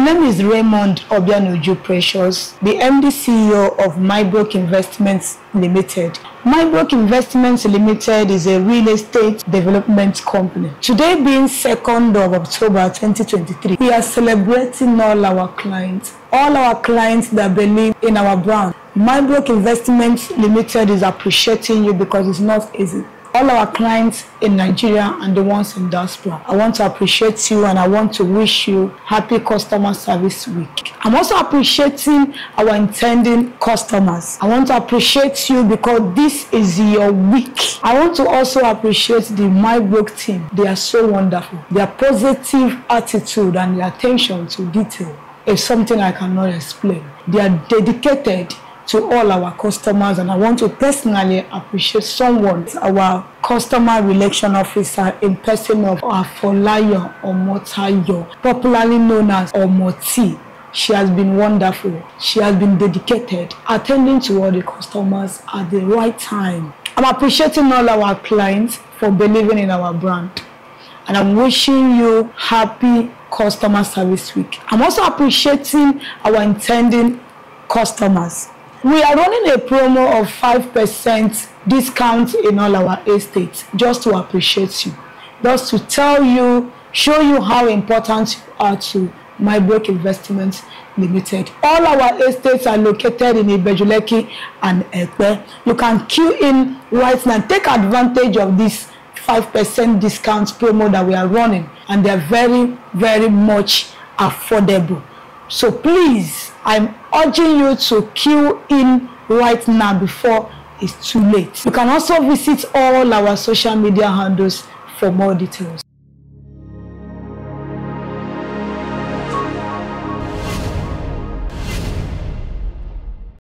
My name is Raymond Obianoju Precious, the MD/CEO of Milebrook Investments Limited. Milebrook Investments Limited is a real estate development company. Today being 2nd of October 2023, we are celebrating all our clients that believe in our brand. Milebrook Investments Limited is appreciating you because it's not easy. All our clients in Nigeria and the ones in diaspora, I want to appreciate you and I want to wish you happy customer service week. I'm also appreciating our intending customers. I want to appreciate you because this is your week. I want to also appreciate the Milebrook team. They are so wonderful. Their positive attitude and their attention to detail is something I cannot explain. They are dedicated to all our customers, and I want to personally appreciate someone, our customer relation officer in person of Folayo Omotayo, popularly known as Omoti. She has been wonderful. She has been dedicated, attending to all the customers at the right time. I'm appreciating all our clients for believing in our brand, and I'm wishing you happy customer service week. I'm also appreciating our intending customers. We are running a promo of 5% discount in all our estates just to appreciate you, just to tell you, show you how important you are to Milebrook Investments Limited. All our estates are located in Ibeju Lekki and Epe. You can queue in right now. Take advantage of this 5% discount promo that we are running, and they are very, very much affordable. So please, I'm urging you to queue in right now before it's too late. You can also visit all our social media handles for more details.